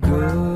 Go.